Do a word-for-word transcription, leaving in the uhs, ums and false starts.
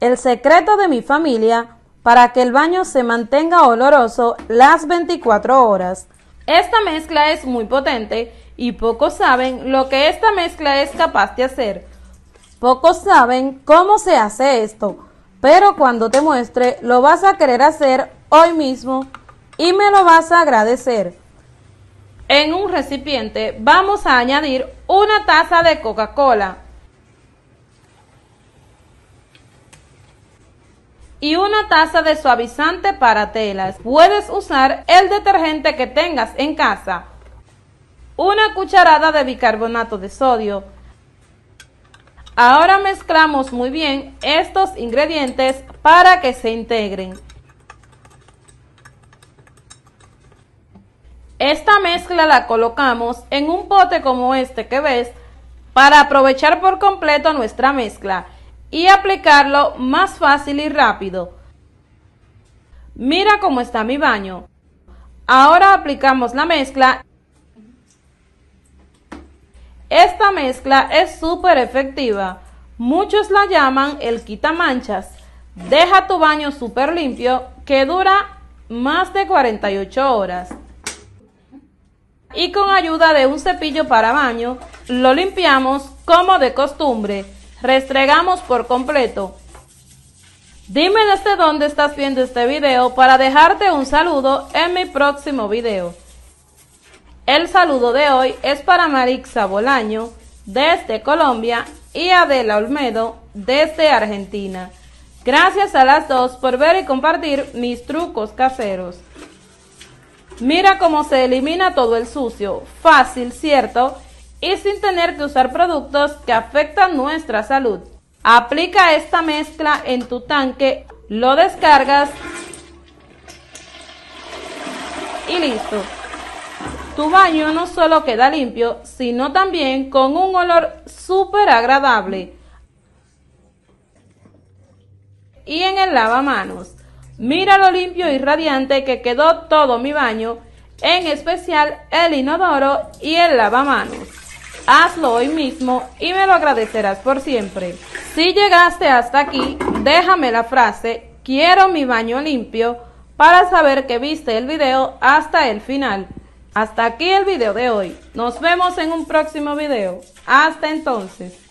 El secreto de mi familia para que el baño se mantenga oloroso las veinticuatro horas. Esta mezcla es muy potente y pocos saben lo que esta mezcla es capaz de hacer. Pocos saben cómo se hace esto, pero cuando te muestre lo vas a querer hacer hoy mismo y me lo vas a agradecer. En un recipiente vamos a añadir una taza de Coca-Cola y una taza de suavizante para telas. Puedes usar el detergente que tengas en casa. Una cucharada de bicarbonato de sodio. Ahora mezclamos muy bien estos ingredientes para que se integren. Esta mezcla la colocamos en un pote como este que ves para aprovechar por completo nuestra mezcla y aplicarlo más fácil y rápido. Mira cómo está mi baño. Ahora aplicamos la mezcla. Esta mezcla es súper efectiva. Muchos la llaman el quitamanchas. Deja tu baño súper limpio que dura más de cuarenta y ocho horas. Y con ayuda de un cepillo para baño lo limpiamos como de costumbre. Restregamos por completo. Dime desde dónde estás viendo este video para dejarte un saludo en mi próximo video. El saludo de hoy es para Marixa Bolaño desde Colombia y Adela Olmedo desde Argentina. Gracias a las dos por ver y compartir mis trucos caseros. Mira cómo se elimina todo el sucio. Fácil, ¿cierto? Y sin tener que usar productos que afectan nuestra salud. Aplica esta mezcla en tu tanque, lo descargas y listo. Tu baño no solo queda limpio, sino también con un olor súper agradable. Y en el lavamanos, mira lo limpio y radiante que quedó todo mi baño, en especial el inodoro y el lavamanos. Hazlo hoy mismo y me lo agradecerás por siempre. Si llegaste hasta aquí, déjame la frase "quiero mi baño limpio" para saber que viste el video hasta el final. Hasta aquí el video de hoy. Nos vemos en un próximo video. Hasta entonces.